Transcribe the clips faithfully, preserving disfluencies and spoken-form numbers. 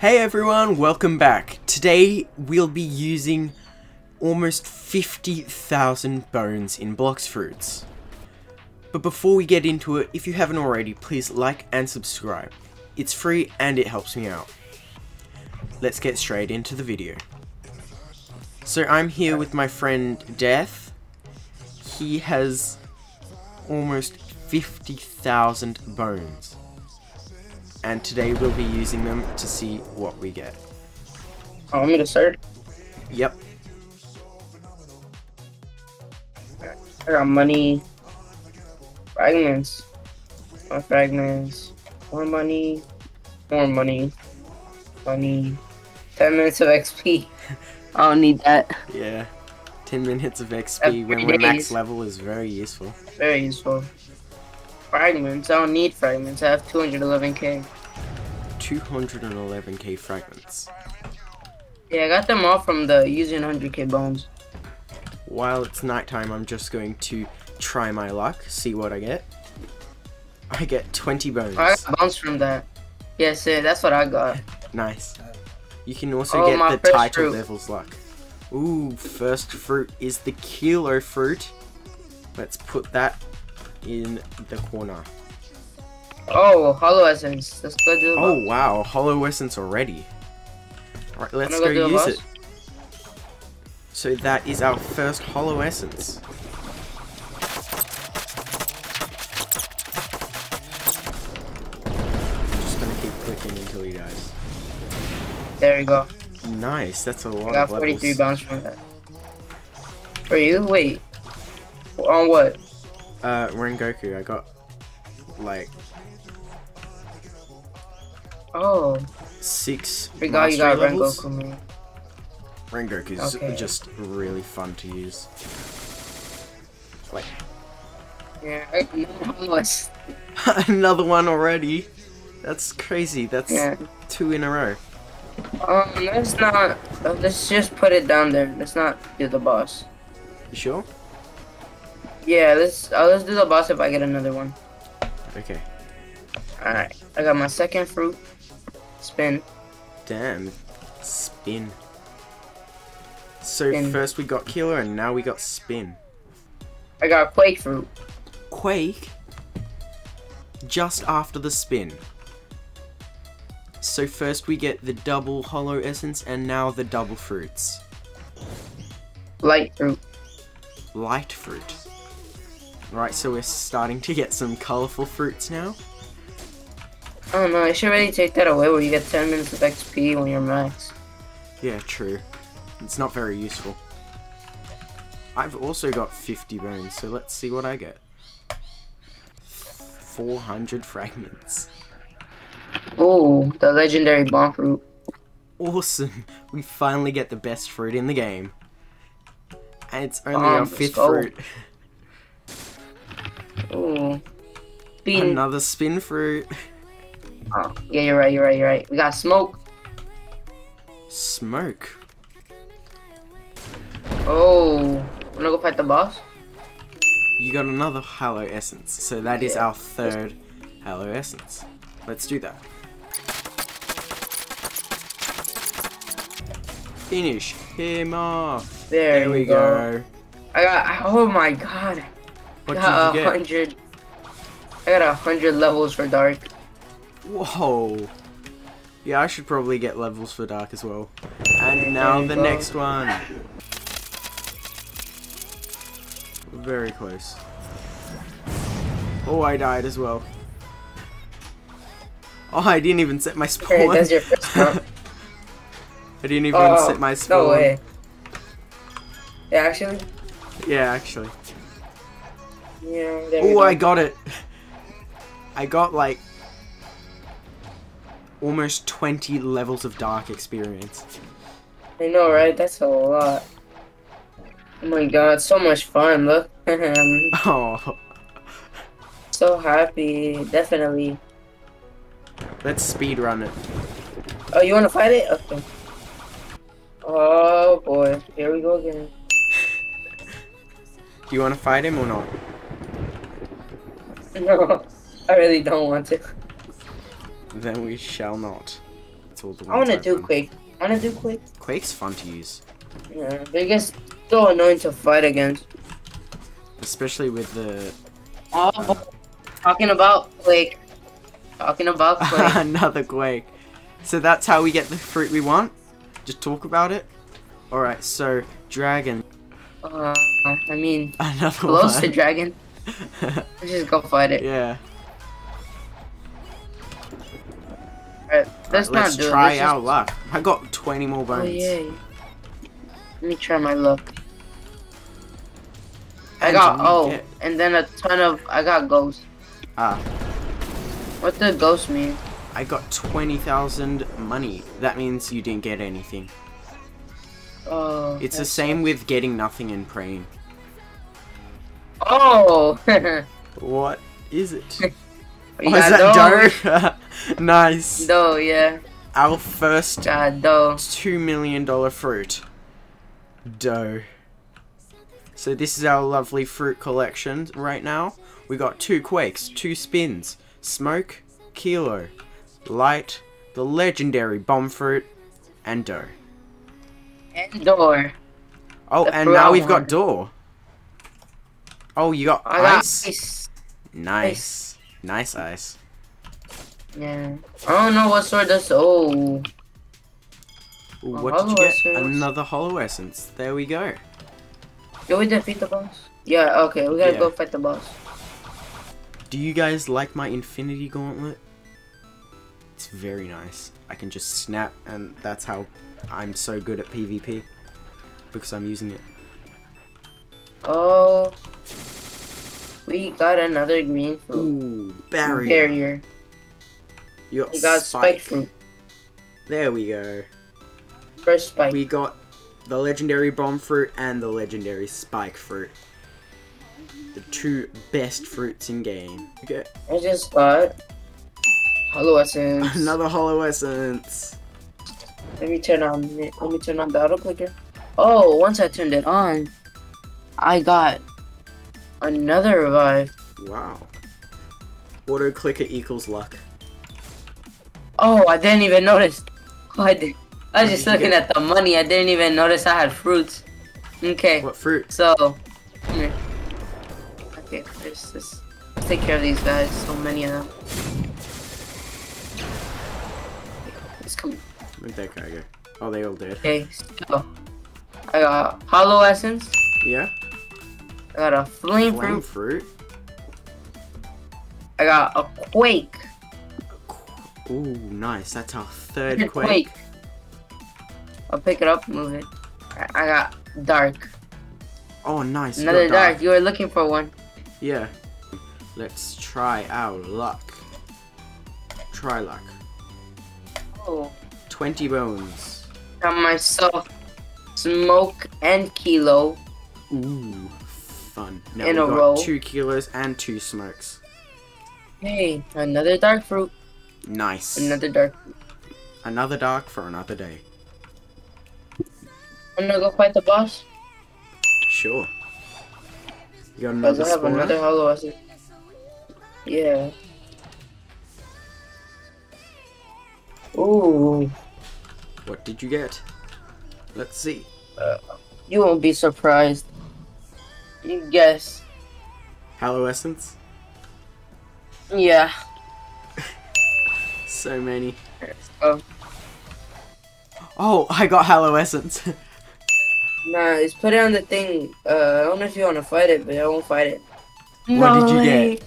Hey everyone, welcome back. Today we'll be using almost fifty thousand bones in Blox Fruits. But before we get into it, if you haven't already, please like and subscribe. It's free and it helps me out. Let's get straight into the video. So I'm here with my friend Death. He has almost fifty thousand bones. And today we'll be using them to see what we get. Oh, want me to start? Yep. I got money. Fragments. More fragments. More money. More money. Money. ten minutes of X P. I don't need that. Yeah. ten minutes of X P Every when we're max level is very useful. Very useful. Fragments. I don't need fragments. I have two hundred eleven K. two hundred eleven K fragments. Yeah, I got them all from the using one hundred K bones. While it's nighttime, I'm just going to try my luck, see what I get. I get twenty bones. I got bones from that. Yeah, see, that's what I got. Nice. You can also oh, get the title fruit. Level's luck. Ooh, first fruit is the Kilo Fruit. Let's put that in the corner. Oh, Hallow Essence. Let's go do Oh, box. Wow. Hallow Essence already. Alright, let's go, go use it. So that is our first Hallow Essence. I'm just going to keep clicking until he dies. There we go. Nice. That's a lot I got of levels. forty-three bounce from that. For you? Wait. On what? Uh, Rengoku, I got, like, oh, six mastery you got levels. Rengoku, man. Rengoku's okay. Just really fun to use. Like, yeah, another one already. That's crazy. That's yeah. two in a row. Um, let's not. Let's just put it down there. Let's not do the boss. You sure? Yeah, let's uh, let's do the boss if I get another one. Okay. Alright, I got my second fruit. Spin. Damn. Spin. So spin. First we got Killer and now we got Spin. I got Quake Fruit. Quake? Just after the Spin. So first we get the double Hallow Essence and now the double fruits. Light Fruit. Light Fruit. Right, so we're starting to get some colorful fruits now. Oh no, I should really take that away where you get ten minutes of X P when you're max. Yeah, true. It's not very useful. I've also got fifty bones, so let's see what I get. four hundred fragments. Oh, the legendary Bomb Fruit. Awesome! We finally get the best fruit in the game. And it's only um, our fifth fruit. Ooh. Spin. Another spin fruit. Oh, yeah, you're right, you're right, you're right. We got smoke. Smoke. Oh, wanna go fight the boss? You got another Hallow Essence, so that yeah. is our third Hallow Essence. Let's do that. Finish him off. There, there we go. go. I got. Oh my god. I got a hundred. I got a hundred levels for Dark. Whoa. Yeah, I should probably get levels for Dark as well. And now the next one. We're very close. Oh, I died as well. Oh, I didn't even set my spawn. That's your first one. I didn't even oh, set my spawn. No way. Yeah, actually. Yeah, actually. Yeah, oh, go. I got it! I got like almost twenty levels of Dark experience. I know, right? That's a lot. Oh my god, so much fun! Look. Oh. So happy, definitely. Let's speed run it. Oh, you want to fight it? Okay. Oh boy, here we go again. Do you want to fight him or not? No, I really don't want to. Then we shall not. tool to. I want to do them. Quake. I want to do Quake. Quake's fun to use. Yeah, but it gets so annoying to fight against. Especially with the. Oh, uh, talking about Quake. Talking about Quake. Another Quake. So that's how we get the fruit we want. Just talk about it. All right. So dragon. Uh, I mean, another close one. To dragon. Let's just go fight it. Yeah. Alright, let's All right, not let's do it. Try let's our just... luck. I got twenty more bones. Oh, yeah. Let me try my luck. I and got oh, get... and then a ton of I got ghosts. Ah. What the ghost mean? I got twenty thousand money. That means you didn't get anything. Oh. It's the same nice. With getting nothing and praying. Oh. What is it? Oh, is that dough? Nice. Dough, yeah. Our first uh, two million dollar fruit. Dough. So this is our lovely fruit collection right now. We got two quakes, two spins, smoke, kilo, light, the legendary bomb fruit, and dough. And door. Oh, the and now we've got door. Oh, you got I ice. Got ice. Nice. Ice. Nice ice. Yeah. I don't know what sword does. Oh. Ooh, what oh, did you get? Essence. Another Hallow Essence. There we go. Did we defeat the boss? Yeah, okay. We gotta yeah. go fight the boss. Do you guys like my infinity gauntlet? It's very nice. I can just snap, and that's how I'm so good at PvP. Because I'm using it. Oh. We got another green fruit. Ooh, barrier. barrier. You got, we got spike. spike fruit. There we go. First spike. We got the legendary bomb fruit and the legendary spike fruit. The two best fruits in game. Okay. I just got Hallow Essence. Another Hallow Essence. Let me turn on. Let me turn on the auto clicker. Oh, once I turned it on, I got. Another revive. Wow. Auto clicker equals luck. Oh, I didn't even notice. Oh, I, did. I was just looking get... at the money. I didn't even notice I had fruits. Okay. What fruit? So, here. Okay, let's just take care of these guys. So many of them. Let's come. Where'd that guy go? Oh, they all did. Okay, so I got Hallow Essence. Yeah. I got a flame, flame fruit. fruit. I got a quake. Ooh, nice. That's our third quake. quake. I'll pick it up, move it. I got dark. Oh, nice. Another dark. dark. You were looking for one. Yeah. Let's try our luck. Try luck. Oh. twenty bones. Got myself smoke and kilo. Ooh. Fun. Now in we a got row. Two kilos and two smokes. Hey, another dark fruit. Nice. Another dark fruit. Another dark for another day. I'm gonna go fight the boss. Sure. You got another spawner? I have another Hallow Essence. Yeah. Ooh. What did you get? Let's see. Uh, you won't be surprised. You guess. Hallow Essence? Yeah. So many. Oh. Oh, I got Hallow Essence. Nice. Put it on the thing. Uh, I don't know if you want to fight it, but I won't fight it. What no did you way. get?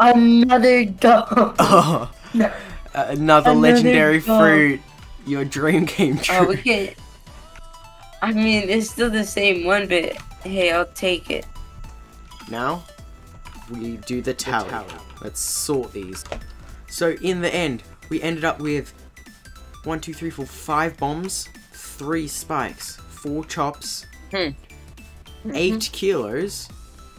Another dog. Oh. No. Uh, another, another legendary dog. fruit. Your dream came true. Oh, we can't. I mean, it's still the same one, but. Hey, I'll take it. Now, we do the tally. the tally. Let's sort these. So in the end, we ended up with one, two, three, four, five bombs, three spikes, four chops, hmm. eight kilos,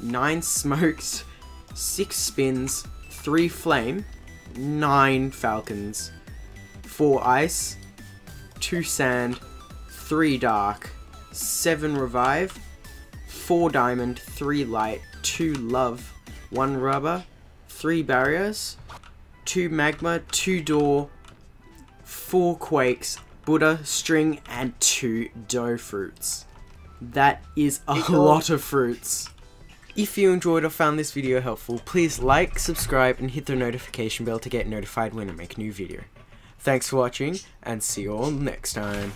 nine smokes, six spins, three flame, nine falcons, four ice, two sand, three dark, seven revive, four diamond, three light, two love, one rubber, three barriers, two magma, two door, four Quakes, Buddha, String, and two Dough Fruits. That is a it's lot of fruits. If you enjoyed or found this video helpful, please like, subscribe, and hit the notification bell to get notified when I make a new video. Thanks for watching, and see you all next time.